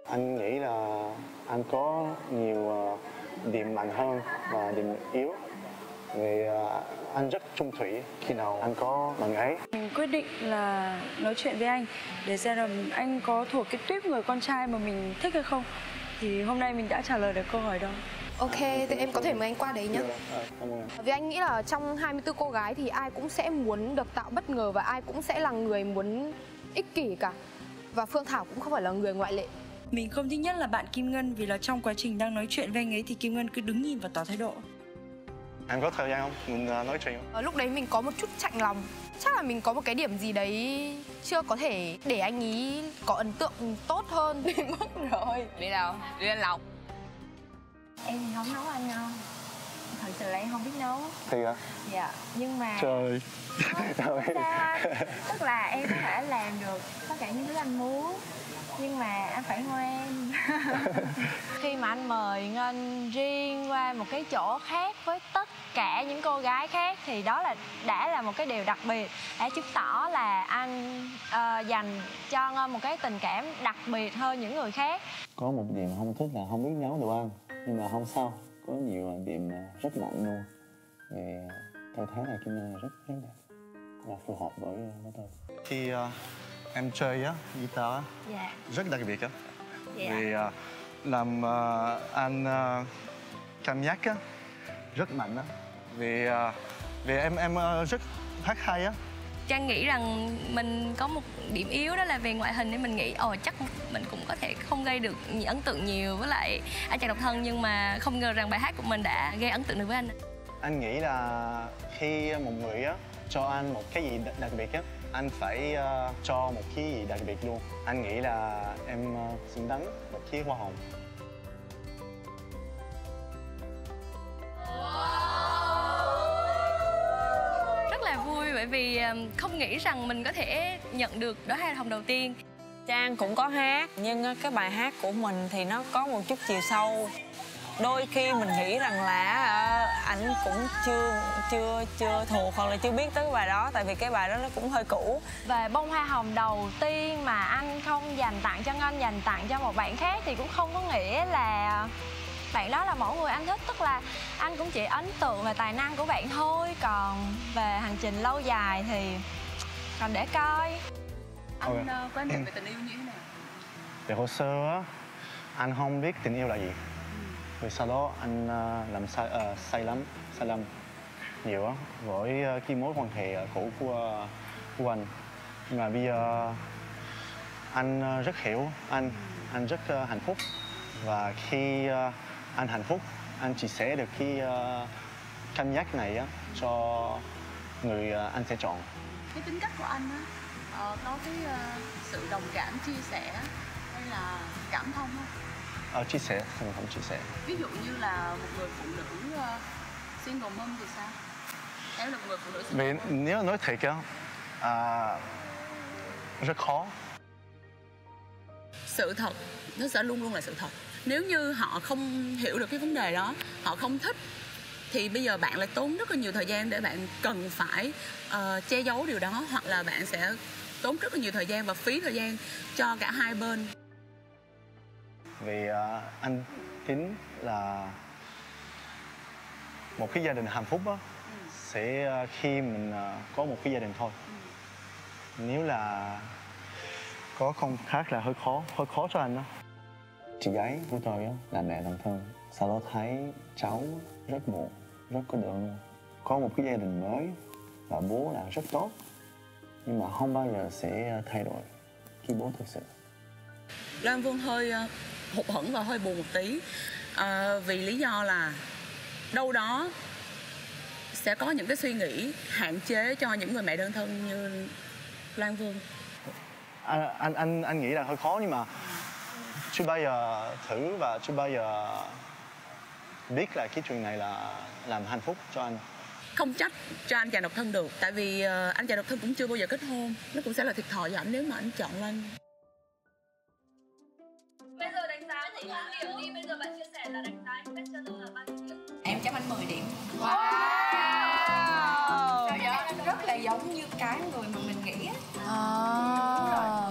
Anh nghĩ là anh có nhiều điểm mạnh hơn và điểm yếu. Vì anh rất chung thủy, khi nào anh có bạn gái. Mình quyết định là nói chuyện với anh để xem là anh có thuộc cái tuýp người con trai mà mình thích hay không. Thì hôm nay mình đã trả lời được câu hỏi đó. Ok, thì em có thể mời anh qua đấy nhé. Vì anh nghĩ là trong hai mươi bốn cô gái thì ai cũng sẽ muốn được tạo bất ngờ và ai cũng sẽ là người muốn ích kỷ cả. Và Phương Thảo cũng không phải là người ngoại lệ. Mình không thích nhất là bạn Kim Ngân vì là trong quá trình đang nói chuyện với anh ấy thì Kim Ngân cứ đứng nhìn và tỏ thái độ. Anh có thời gian không? Mình nói chuyện không? Ở lúc đấy mình có một chút chạnh lòng. Chắc là mình có một cái điểm gì đấy chưa có thể để anh ý có ấn tượng tốt hơn. Đi mất rồi. Đi đâu? Đi lên lọc. Em thì không nấu ăn ngon. Thật sự là em không biết nấu. Thì à? Dạ. Nhưng mà... Trời không, ra. Tức là em có thể làm được tất cả những thứ anh muốn. Nhưng mà anh phải ngoan. Khi mà anh mời Ngân riêng qua một cái chỗ khác với tất cả những cô gái khác thì đó là đã là một cái điều đặc biệt, đã chứng tỏ là anh uh, dành cho Ngân một cái tình cảm đặc biệt hơn những người khác. Có một điểm không thích là không biết nấu đồ ăn. Nhưng mà không sao, có nhiều điểm rất mạnh luôn. Vì tôi thấy là Kim Ngân rất rất đẹp và phù hợp với với tôi. Thì uh... em chơi á, guitar á, yeah. Rất đặc biệt á. Vậy vì à? Làm uh, anh uh, cảm giác uh, rất mạnh á, uh, vì uh, vì em em uh, rất hát hay á. Uh. Trang nghĩ rằng mình có một điểm yếu đó là về ngoại hình, nên mình nghĩ ồ chắc mình cũng có thể không gây được ấn tượng nhiều với lại anh chàng độc thân, nhưng mà không ngờ rằng bài hát của mình đã gây ấn tượng được với anh. Anh nghĩ là khi một người á cho anh một cái gì đặc biệt á, anh phải uh, cho một cái gì đặc biệt luôn. Anh nghĩ là em uh, xứng đáng một cái hoa hồng. Bởi vì không nghĩ rằng mình có thể nhận được đóa hoa hồng đầu tiên. Trang cũng có hát, nhưng cái bài hát của mình thì nó có một chút chiều sâu. Đôi khi mình nghĩ rằng là ảnh cũng chưa chưa chưa thuộc hoặc là chưa biết tới cái bài đó, tại vì cái bài đó nó cũng hơi cũ. Về bông hoa hồng đầu tiên mà anh không dành tặng cho Ngân, dành tặng cho một bạn khác thì cũng không có nghĩa là bạn đó là mỗi người anh thích, tức là anh cũng chỉ ấn tượng về tài năng của bạn thôi, còn về hành trình lâu dài thì còn để coi. Anh ừ. quan điểm về tình yêu như thế nào? Về hồ sơ á, anh không biết tình yêu là gì. Vì sau đó anh làm sai uh, sai lắm, sai lầm nhiều á với cái mối quan hệ cũ của của anh. Nhưng mà bây giờ anh rất hiểu anh, anh rất uh, hạnh phúc, và khi uh, anh hạnh phúc, anh chia sẻ được cái uh, cảm giác này á, cho người uh, anh sẽ chọn. Cái tính cách của anh á, uh, có cái uh, sự đồng cảm, chia sẻ hay là cảm thông không? Uh, chia sẻ, không, không chia sẻ. Ví dụ như là một người phụ nữ uh, single mom thì sao? Em là một người phụ nữ single mom. Nếu nói thiệt á, uh, rất khó. Sự thật, nó sẽ luôn luôn là sự thật. Nếu như họ không hiểu được cái vấn đề đó, họ không thích, thì bây giờ bạn lại tốn rất là nhiều thời gian để bạn cần phải uh, che giấu điều đó, hoặc là bạn sẽ tốn rất là nhiều thời gian và phí thời gian cho cả hai bên. Vì uh, anh tính là một cái gia đình hạnh phúc đó, ừ. sẽ uh, khi mình uh, có một cái gia đình thôi. Ừ. Nếu là có không khác là hơi khó, hơi khó cho anh đó. Chị gái của tôi là mẹ đồng thân, sau đó thấy cháu rất buồn, rất có đường. Có một cái gia đình mới và bố là rất tốt, nhưng mà không bao giờ sẽ thay đổi khi bố thực sự. Lan Vương hơi hụt hẫng và hơi buồn một tí, à, vì lý do là đâu đó sẽ có những cái suy nghĩ hạn chế cho những người mẹ đơn thân như Lan Vương. Anh, anh anh anh nghĩ là hơi khó, nhưng mà chưa bao giờ thử và chưa bao giờ biết là cái chuyện này là làm hạnh phúc cho anh. Không trách cho anh chàng độc thân được, tại vì anh chàng độc thân cũng chưa bao giờ kết hôn, nó cũng sẽ là thiệt thòi cho ảnh nếu mà anh chọn Lan. Bây giờ đánh giá thì bao nhiêu điểm đi? Bây giờ bạn chia sẻ là đánh giá anh Bachelor là bao nhiêu? Em cho anh mười điểm. Wow, wow. Đó, rất là giống như cái người mà mình nghĩ á. À.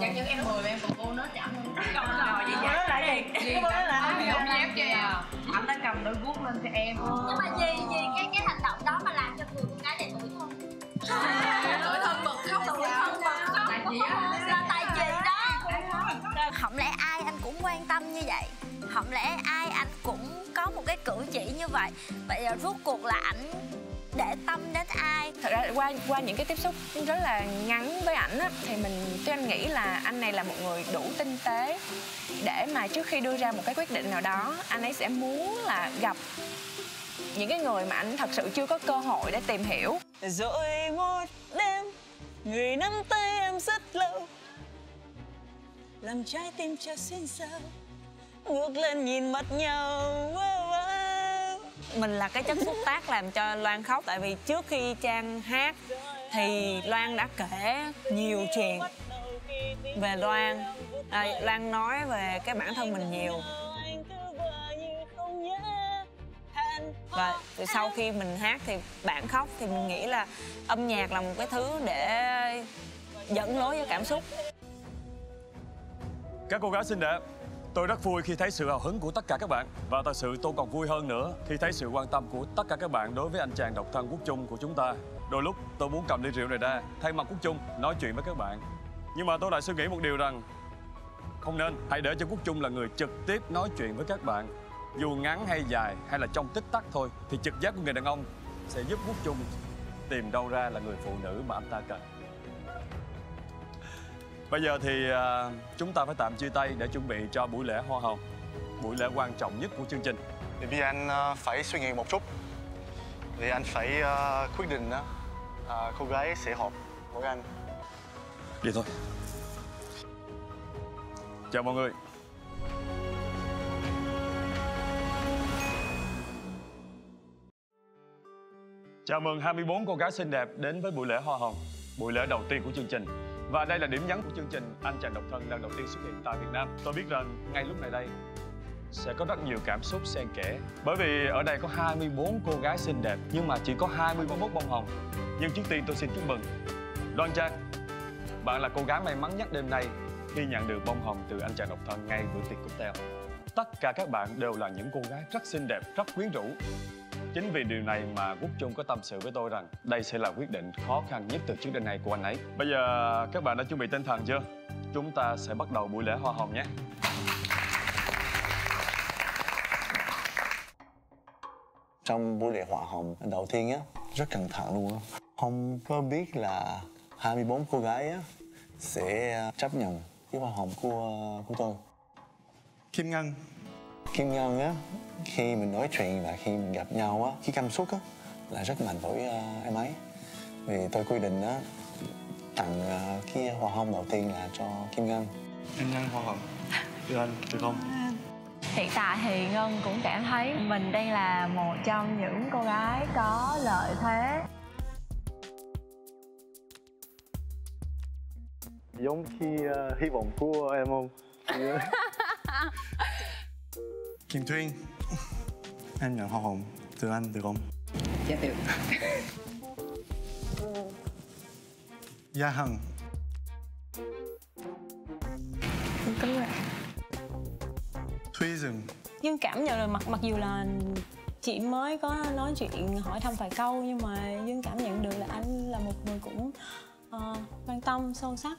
Chẳng những em mười em còn cô nó chậm cầm đòi gì vậy? Tại vì gì đó là anh không dám kìa. Anh đã cầm đôi guốc lên cho em. Nhưng mà gì gì cái cái hành động đó mà làm cho người con gái này tủi thân. Tủi thân bật khóc, tủi thân bật khóc. Tại gì á? Là tại gì đó? Không lẽ ai anh cũng quan tâm như vậy? Không lẽ ai anh cũng có một cái cử chỉ như vậy? Vậy là rốt cuộc là ảnh để tâm đến ai? Thật ra qua qua những cái tiếp xúc rất là ngắn với ảnh á, thì mình cho em nghĩ là anh này là một người đủ tinh tế để mà trước khi đưa ra một cái quyết định nào đó, anh ấy sẽ muốn là gặp những cái người mà anh thật sự chưa có cơ hội để tìm hiểu. Rồi một đêm người nắm tay em rất lâu, làm trái tim cho xuyên sao, ngước lên nhìn mặt nhau. Wow, wow. Mình là cái chất xúc tác làm cho Loan khóc. Tại vì trước khi Trang hát thì Loan đã kể nhiều chuyện về Loan, à, Loan nói về cái bản thân mình nhiều. Và từ sau khi mình hát thì bạn khóc, thì mình nghĩ là âm nhạc là một cái thứ để dẫn lối với cảm xúc. Các cô gái xinh đẹp, tôi rất vui khi thấy sự hào hứng của tất cả các bạn, và thật sự tôi còn vui hơn nữa khi thấy sự quan tâm của tất cả các bạn đối với anh chàng độc thân Quốc Trung của chúng ta. Đôi lúc tôi muốn cầm ly rượu này ra thay mặt Quốc Trung nói chuyện với các bạn, nhưng mà tôi lại suy nghĩ một điều rằng Không nên. Hãy để cho Quốc Trung là người trực tiếp nói chuyện với các bạn. Dù ngắn hay dài hay là trong tích tắc thôi, thì trực giác của người đàn ông sẽ giúp Quốc Trung tìm đâu ra là người phụ nữ mà anh ta cần. Bây giờ thì chúng ta phải tạm chia tay để chuẩn bị cho buổi lễ hoa hồng, buổi lễ quan trọng nhất của chương trình. Thì bây giờ anh phải suy nghĩ một chút, vì anh phải quyết định đó, cô gái sẽ hợp với anh. Vậy thôi. Chào mọi người. Chào mừng hai mươi bốn cô gái xinh đẹp đến với buổi lễ hoa hồng, buổi lễ đầu tiên của chương trình. Và đây là điểm nhấn của chương trình Anh Chàng Độc Thân lần đầu tiên xuất hiện tại Việt Nam. Tôi biết rằng ngay lúc này đây sẽ có rất nhiều cảm xúc xen kẽ, bởi vì ở đây có hai mươi bốn cô gái xinh đẹp nhưng mà chỉ có hai mươi mốt bông hồng. Nhưng trước tiên tôi xin chúc mừng Loan Chan. Bạn là cô gái may mắn nhất đêm nay khi nhận được bông hồng từ Anh Chàng Độc Thân ngay bữa tiệc cocktail. Tất cả các bạn đều là những cô gái rất xinh đẹp, rất quyến rũ. Chính vì điều này mà Quốc Trung có tâm sự với tôi rằng đây sẽ là quyết định khó khăn nhất từ trước đến nay của anh ấy. Bây giờ các bạn đã chuẩn bị tinh thần chưa? Chúng ta sẽ bắt đầu buổi lễ hoa hồng nhé. Trong buổi lễ hoa hồng đầu tiên á, rất cẩn thận luôn á. Không có biết là hai mươi bốn cô gái á sẽ chấp nhận cái hoa hồng của của tôi. Kim Ngân. Kim Ngân á, khi mình nói chuyện và khi mình gặp nhau á, cái cảm xúc á là rất mạnh với uh, em ấy. Vì tôi quy định á, tặng uh, cái hoa hồng đầu tiên là cho Kim Ngân. Em Ngân hoa hồng, được anh, được không? Hiện tại thì Ngân cũng cảm thấy mình đang là một trong những cô gái có lợi thế. Giống khi uh, hy vọng của em không? Kim Thuyền, em nhận hoa hồng từ anh được không? Dạ được. Gia Hân. Cảm ơn. Thúy Dừng. Nhưng cảm nhận là mặc mặc dù là chị mới có nói chuyện hỏi thăm vài câu, nhưng mà Dương cảm nhận được là anh là một người cũng uh, quan tâm sâu sắc.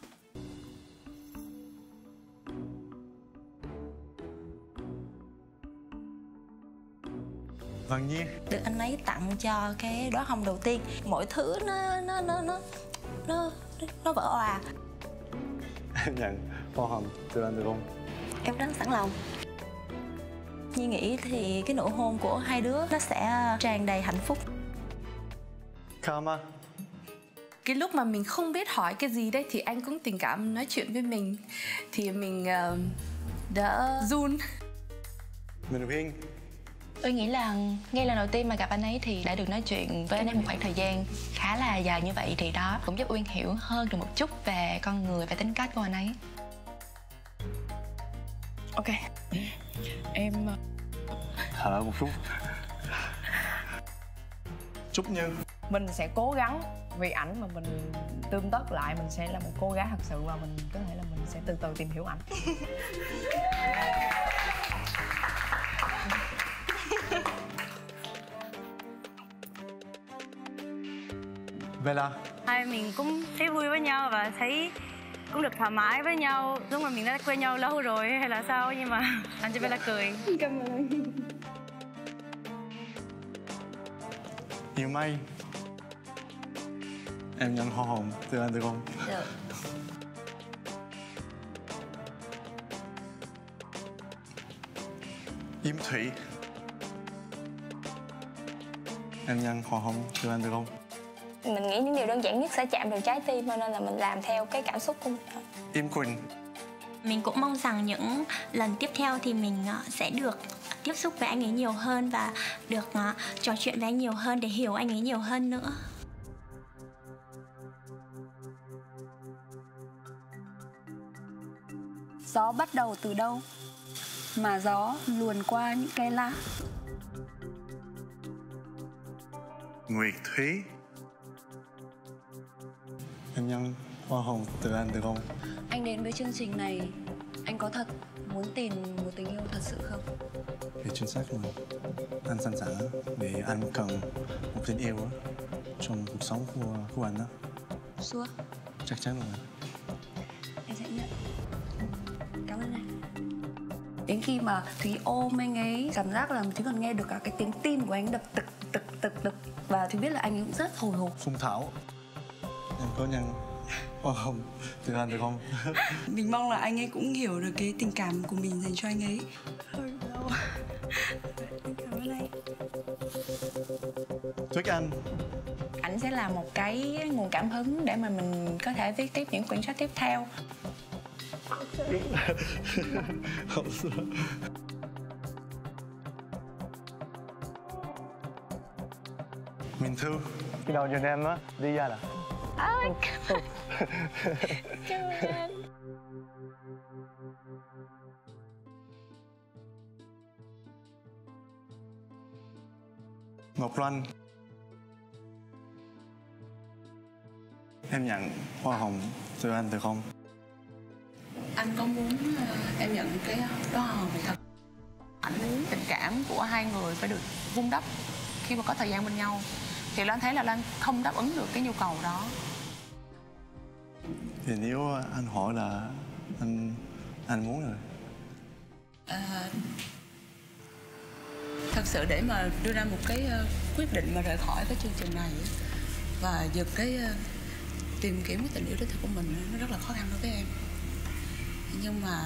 Vâng Nhi. Được anh ấy tặng cho cái đóa hồng đầu tiên. Mọi thứ nó nó nó nó nó nó vỡ òa. Em nhận hoa hồng từ anh được không? Em rất sẵn lòng. Nhi nghĩ thì cái nụ hôn của hai đứa nó sẽ tràn đầy hạnh phúc. Karma. Cái lúc mà mình không biết hỏi cái gì đấy thì anh cũng tình cảm nói chuyện với mình, thì mình uh, đã run. Mình Huyên. Tôi nghĩ là ngay lần đầu tiên mà gặp anh ấy thì đã được nói chuyện với anh ấy một khoảng thời gian khá là dài như vậy, thì đó cũng giúp Uyên hiểu hơn được một chút về con người và tính cách của anh ấy. Ok. Em... thở lại một chút. Trúc Như. Mình sẽ cố gắng vì ảnh mà mình tươm tất lại, mình sẽ là một cô gái thật sự và mình có thể là mình sẽ từ từ tìm hiểu ảnh. Vậy là hai mình cũng thấy vui với nhau và thấy cũng được thoải mái với nhau. Đúng là mình đã quen nhau lâu rồi hay là sao, nhưng mà anh cho Bella cười. Cảm ơn. Diêu Mai. Em nhận hoa hồng từ anh được không? Được. Im Thủy. Em nhận hoa hồng từ anh được không? Mình nghĩ những điều đơn giản nhất sẽ chạm vào trái tim, nên là mình làm theo cái cảm xúc của mình. Im Quỳnh. Mình cũng mong rằng những lần tiếp theo thì mình sẽ được tiếp xúc với anh ấy nhiều hơn và được trò chuyện với anh nhiều hơn để hiểu anh ấy nhiều hơn nữa. Gió bắt đầu từ đâu mà gió luồn qua những cái lá. Nguyệt Thúy. Em nhận hoa hồng từ anh được không? Anh đến với chương trình này, anh có thật muốn tìm một tình yêu thật sự không? Thì chính xác rồi. Anh sẵn sàng để anh cần một tình yêu trong cuộc sống của, của anh đó. Sure. Chắc chắn rồi. Em sẽ nhận. Cảm ơn như này. Đến khi mà Thúy ôm anh ấy, cảm giác là Thúy còn nghe được cả cái tiếng tim của anh đập tực tực tực tực. Và Thúy biết là anh cũng rất hồi hộp. Phương Thảo, em có nhăn oh, không? Tuyết Anh được không? Mình mong là anh ấy cũng hiểu được cái tình cảm của mình dành cho anh ấy. Thôi đâu. Cảm ơn anh. Tuyết Anh, anh sẽ là một cái nguồn cảm hứng để mà mình có thể viết tiếp những quyển sách tiếp theo. Minh Thư, cái đầu nhìn em á, đi ra là oh my God. Ngọc Lan, em nhận hoa hồng từ anh được không? Anh có muốn em nhận cái đó hồng này thật? Ảnh tình cảm của hai người phải được vun đắp khi mà có thời gian bên nhau. Thì Loan thấy là Loan không đáp ứng được cái nhu cầu đó. Thì nếu anh hỏi là anh anh muốn rồi. À, thật sự để mà đưa ra một cái quyết định mà rời khỏi cái chương trình này và giật cái tìm kiếm cái tình yêu đích thực của mình nó rất là khó khăn đối với em. Nhưng mà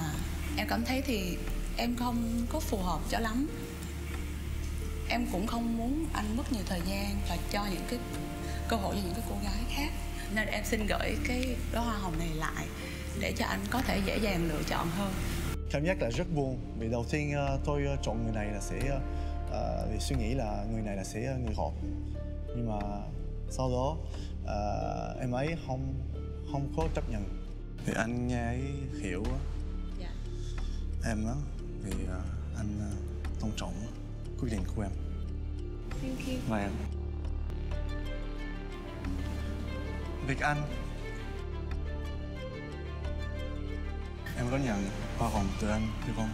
em cảm thấy thì em không có phù hợp cho lắm. Em cũng không muốn anh mất nhiều thời gian và cho những cái cơ hội cho những cái cô gái khác. Nên em xin gửi cái đóa hoa hồng này lại để cho anh có thể dễ dàng lựa chọn hơn. Cảm giác là rất buồn vì đầu tiên tôi chọn người này là sẽ uh, vì suy nghĩ là người này là sẽ người hợp. Nhưng mà sau đó uh, em ấy không không có chấp nhận. Thì anh nghe ấy hiểu dạ. Em á thì uh, anh uh, tôn trọng quyết định của em. Thank you. Và em Việt Anh, em có nhận hoa hồng từ anh được không?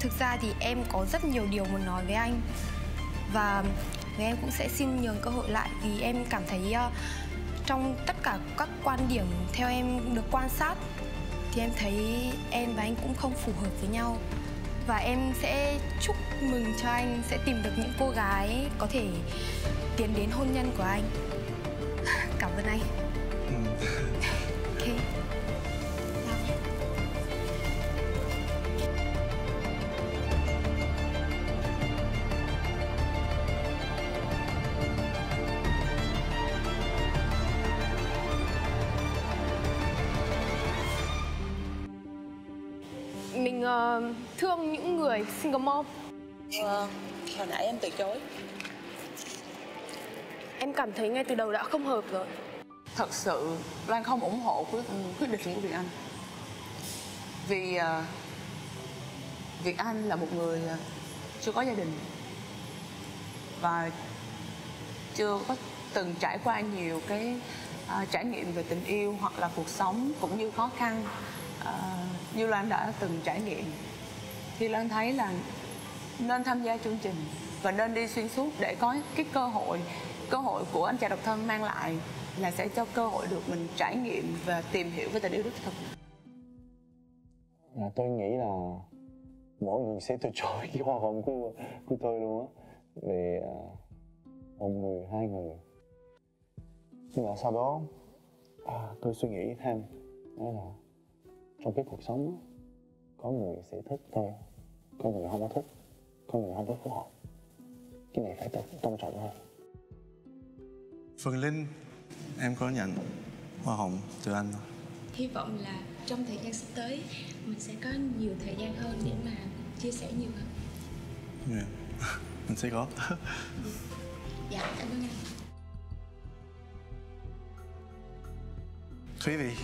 Thực ra thì em có rất nhiều điều muốn nói với anh. Và với em cũng sẽ xin nhường cơ hội lại. Vì em cảm thấy uh, trong tất cả các quan điểm theo em được quan sát thì em thấy em và anh cũng không phù hợp với nhau. Và em sẽ chúc mừng cho anh sẽ tìm được những cô gái có thể tiến đến hôn nhân của anh. Cảm ơn anh. Ừ. Ok. Mình uh, thương những người single mom. Ờ, hồi nãy em từ chối. Em cảm thấy ngay từ đầu đã không hợp rồi. Thật sự Loan không ủng hộ quyết, quyết định của Việt Anh. Vì uh, Việt Anh là một người chưa có gia đình và chưa có từng trải qua nhiều cái uh, trải nghiệm về tình yêu hoặc là cuộc sống cũng như khó khăn uh, như Loan đã từng trải nghiệm. Thì Loan thấy là nên tham gia chương trình và nên đi xuyên suốt để có cái cơ hội cơ hội của anh trai độc thân mang lại là sẽ cho cơ hội được mình trải nghiệm và tìm hiểu về tình yêu đích thực. À, tôi nghĩ là mỗi người sẽ từ chối cái hoa hồng của của tôi luôn á, về một người hai người. Nhưng mà sau đó à, tôi suy nghĩ thêm, đó là trong cái cuộc sống đó, có người sẽ thích tôi, có người không có thích, có người không có phù hợp. Cái này phải tôn trọng hơn. Phương Linh, em có nhận hoa hồng từ anh không? Hy vọng là trong thời gian sắp tới mình sẽ có nhiều thời gian hơn để mà chia sẻ nhiều hơn. Yeah. Mình sẽ có. Dạ, cảm ơn anh. Thúy Vi,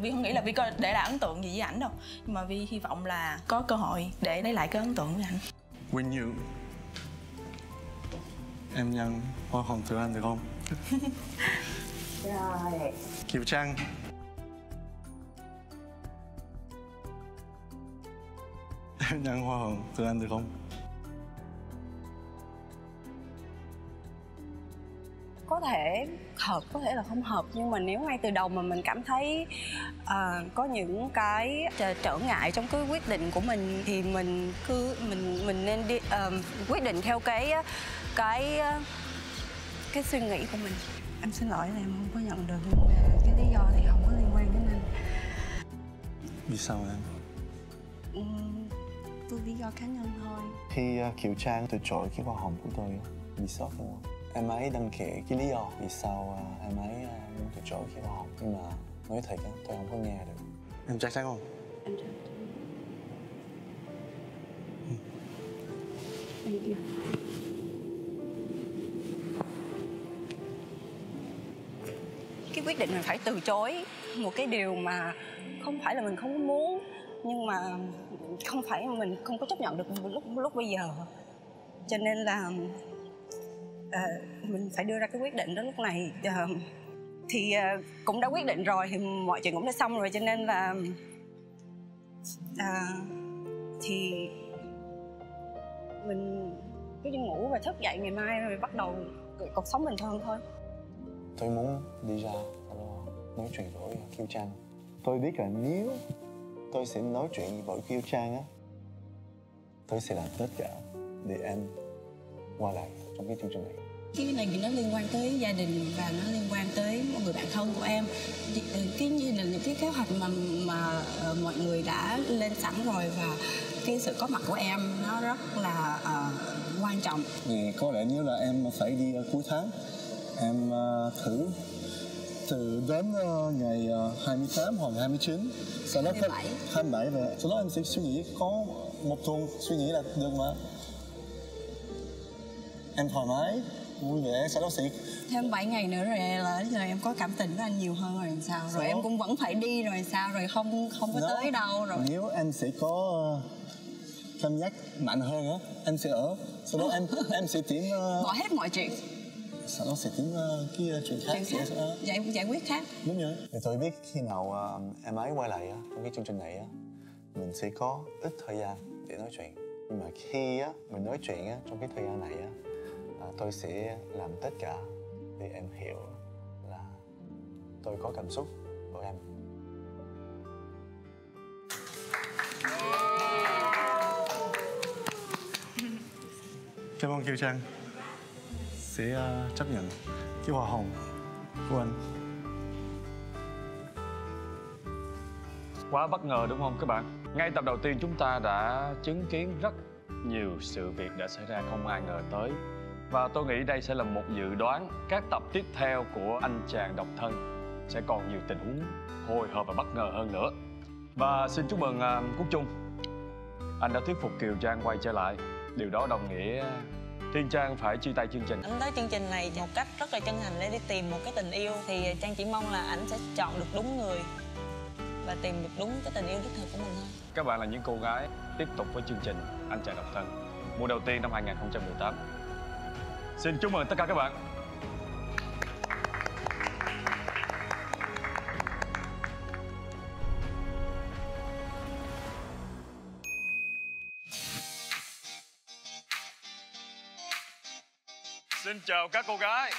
Vi không nghĩ là Vi có để lại ấn tượng gì với ảnh đâu. Nhưng mà Vi hy vọng là có cơ hội để lấy lại cái ấn tượng với ảnh. Quỳnh Như, em nhận hoa hồng từ anh được không? Rồi. Kiều Trang, em nhận hoa hồng từ anh được không? Có thể hợp, có thể là không hợp, nhưng mà nếu ngay từ đầu mà mình cảm thấy uh, có những cái trở ngại trong cái quyết định của mình thì mình cứ mình mình nên đi, uh, quyết định theo cái cái cái suy nghĩ của mình. Em xin lỗi là em không có nhận được, nhưng mà cái lý do thì không có liên quan đến anh. Vì sao em? Uhm, tôi lý do cá nhân thôi. Khi Kiều Trang từ chối cái hoa hồng của tôi, vì sao không? Em ấy đang kể cái lý do vì sao em ấy muốn từ chối cái hoa hồng, nhưng mà nói thật á, tôi không có nghe được. Em chắc chắn không? Em chắc chắn. Thank you. Cái quyết định mình phải từ chối một cái điều mà không phải là mình không muốn, nhưng mà không phải mình không có chấp nhận được lúc lúc bây giờ, cho nên là uh, mình phải đưa ra cái quyết định đó lúc này. Uh, thì uh, cũng đã quyết định rồi thì mọi chuyện cũng đã xong rồi, cho nên là uh, thì mình cứ đi ngủ và thức dậy ngày mai rồi bắt đầu cuộc sống bình thường thôi. Tôi muốn đi ra nói chuyện với Kiều Trang. Tôi biết là nếu tôi sẽ nói chuyện với Kiều Trang á, tôi sẽ làm tất cả để em qua lại trong cái chương trình này. Cái này thì nó liên quan tới gia đình và nó liên quan tới mọi người bạn thân của em. Cái như là những cái kế hoạch mà mà mọi người đã lên sẵn rồi, và cái sự có mặt của em nó rất là uh, quan trọng. Vì có lẽ nếu là em phải đi cuối tháng, em uh, thử từ đến uh, ngày uh, hai mươi tám hoặc hai mươi chín, sau đó hai mươi bảy rồi, sau đó em sẽ suy nghĩ có một tuần suy nghĩ là được mà. Em thoải mái, vui vẻ, sau đó sẽ thêm bảy ngày nữa rồi là giờ em có cảm tình với anh nhiều hơn rồi làm sao? Rồi đó. Em cũng vẫn phải đi rồi sao? Rồi không không có đó. Tới đâu rồi? Nếu em sẽ có uh, cân nhắc mạnh hơn á, em sẽ ở, sau đó em em sẽ tìm uh... bỏ hết mọi chuyện. Sau đó sẽ tính uh, cái uh, chuyện khác, chuyện khác. Sẽ, uh... giải, giải quyết khác. Đúng rồi. Thì tôi biết khi nào uh, em ấy quay lại uh, trong cái chương trình này uh, mình sẽ có ít thời gian để nói chuyện. Nhưng mà khi uh, mình nói chuyện uh, trong cái thời gian này uh, uh, tôi sẽ làm tất cả để em hiểu là tôi có cảm xúc với em. Cảm ơn Kiều Trang sẽ uh, chấp nhận cái hoa hồng của anh. Quá bất ngờ đúng không các bạn? Ngay tập đầu tiên chúng ta đã chứng kiến rất nhiều sự việc đã xảy ra không ai ngờ tới. Và tôi nghĩ đây sẽ là một dự đoán các tập tiếp theo của anh chàng độc thân sẽ còn nhiều tình huống hồi hộp và bất ngờ hơn nữa. Và xin chúc mừng uh, Quốc Trung. Anh đã thuyết phục Kiều Trang quay trở lại. Điều đó đồng nghĩa Thiên Trang phải chia tay chương trình. Anh tới chương trình này một cách rất là chân thành để đi tìm một cái tình yêu. Thì Trang chỉ mong là ảnh sẽ chọn được đúng người và tìm được đúng cái tình yêu đích thực của mình thôi. Các bạn là những cô gái tiếp tục với chương trình Anh Chàng Độc Thân mùa đầu tiên năm hai nghìn không trăm mười tám. Xin chúc mừng tất cả các bạn. Xin chào các cô gái.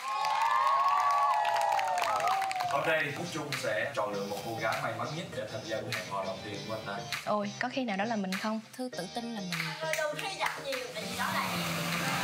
Hôm nay Quốc Trung sẽ chọn lựa một cô gái may mắn nhất để tham gia buổi hẹn hò đầu tiên của anh đây. Ôi, có khi nào đó là mình không? Thư tự tin là mình. Đầu khi gặp nhiều, tại vì đó là